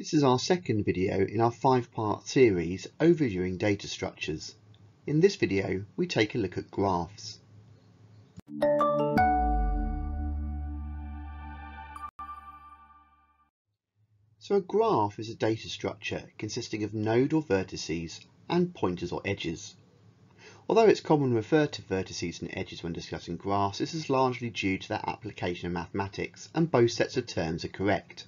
This is our second video in our five-part series overviewing data structures. In this video, we take a look at graphs. So a graph is a data structure consisting of node or vertices and pointers or edges. Although it's common to refer to vertices and edges when discussing graphs, this is largely due to their application in mathematics, and both sets of terms are correct.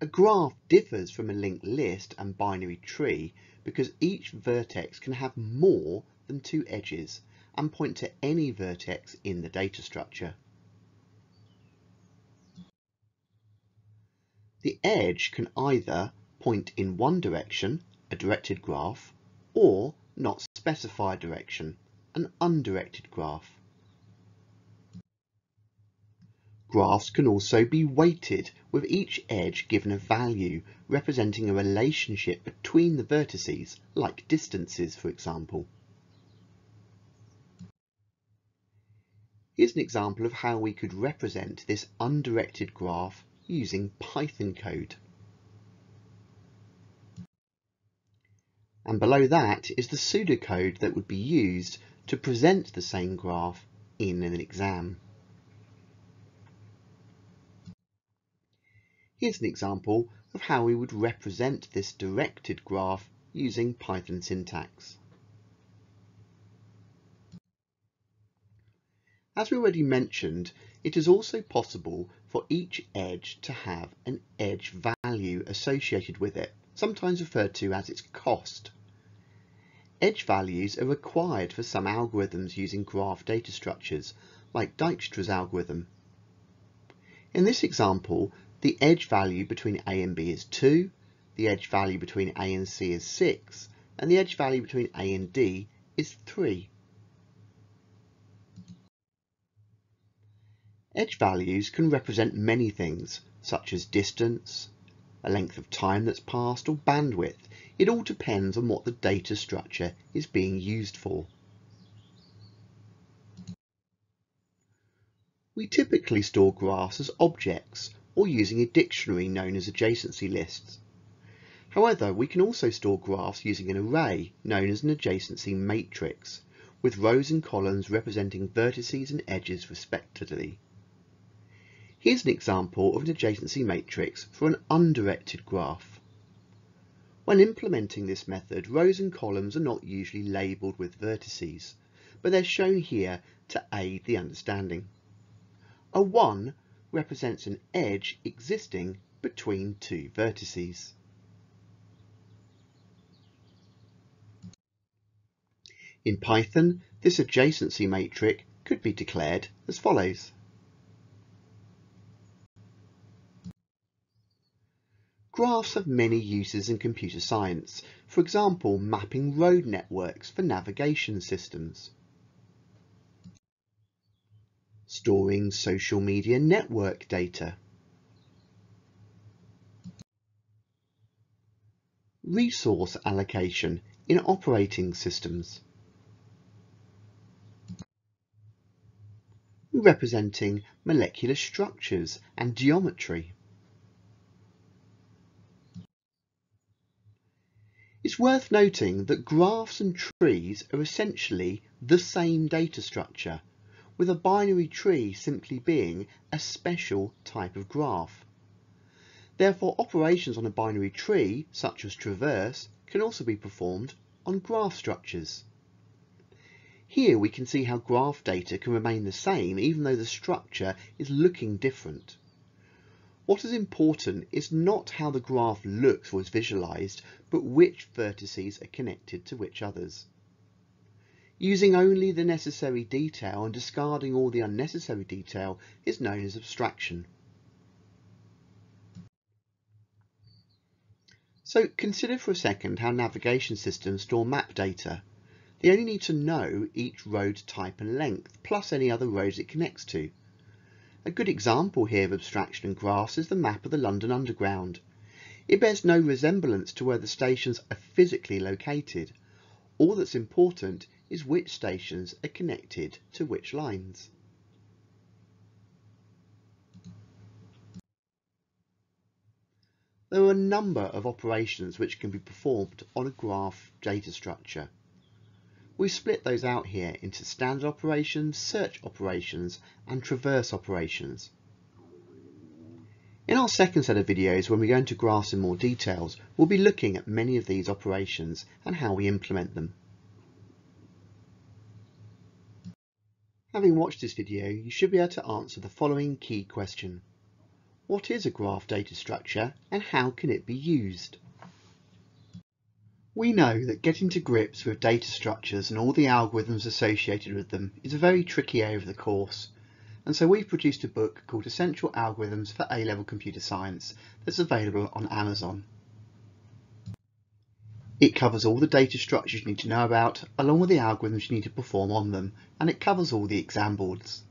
A graph differs from a linked list and binary tree because each vertex can have more than two edges and point to any vertex in the data structure. The edge can either point in one direction, a directed graph, or not specify direction, an undirected graph. Graphs can also be weighted, with each edge given a value representing a relationship between the vertices, like distances for example. Here's an example of how we could represent this undirected graph using Python code. And below that is the pseudocode that would be used to present the same graph in an exam. Here's an example of how we would represent this directed graph using Python syntax. As we already mentioned, it is also possible for each edge to have an edge value associated with it, sometimes referred to as its cost. Edge values are required for some algorithms using graph data structures, like Dijkstra's algorithm. In this example, the edge value between A and B is 2, the edge value between A and C is 6, and the edge value between A and D is 3. Edge values can represent many things, such as distance, a length of time that's passed, or bandwidth. It all depends on what the data structure is being used for. We typically store graphs as objects, or using a dictionary known as adjacency lists. However, we can also store graphs using an array known as an adjacency matrix, with rows and columns representing vertices and edges respectively. Here's an example of an adjacency matrix for an undirected graph. When implementing this method, rows and columns are not usually labelled with vertices, but they're shown here to aid the understanding. A 1 represents an edge existing between two vertices. In Python, this adjacency matrix could be declared as follows. Graphs have many uses in computer science, for example, mapping road networks for navigation systems, storing social media network data, resource allocation in operating systems, representing molecular structures and geometry. It's worth noting that graphs and trees are essentially the same data structure, with a binary tree simply being a special type of graph. Therefore, operations on a binary tree, such as traverse, can also be performed on graph structures. Here we can see how graph data can remain the same even though the structure is looking different. What is important is not how the graph looks or is visualized, but which vertices are connected to which others. Using only the necessary detail and discarding all the unnecessary detail is known as abstraction. So consider for a second how navigation systems store map data. They only need to know each road type and length, plus any other roads it connects to. A good example here of abstraction and graphs is the map of the London Underground. It bears no resemblance to where the stations are physically located. All that's important is which stations are connected to which lines. There are a number of operations which can be performed on a graph data structure. We split those out here into standard operations, search operations, and traverse operations. In our second set of videos, when we go into graphs in more details, we'll be looking at many of these operations and how we implement them. Having watched this video, you should be able to answer the following key question. What is a graph data structure and how can it be used? We know that getting to grips with data structures and all the algorithms associated with them is a very tricky area of the course, and so we've produced a book called Essential Algorithms for A-Level Computer Science that's available on Amazon. It covers all the data structures you need to know about, along with the algorithms you need to perform on them, and it covers all the exam boards.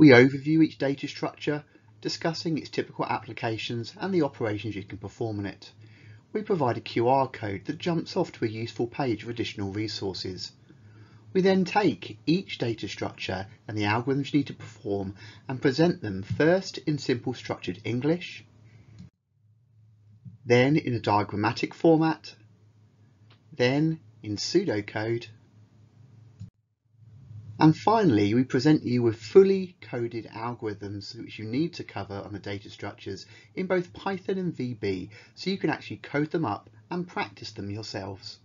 We overview each data structure, discussing its typical applications and the operations you can perform on it. We provide a QR code that jumps off to a useful page of additional resources. We then take each data structure and the algorithms you need to perform and present them first in simple structured English, then in a diagrammatic format, then in pseudocode, and finally we present you with fully coded algorithms which you need to cover on the data structures in both Python and VB, so you can actually code them up and practice them yourselves.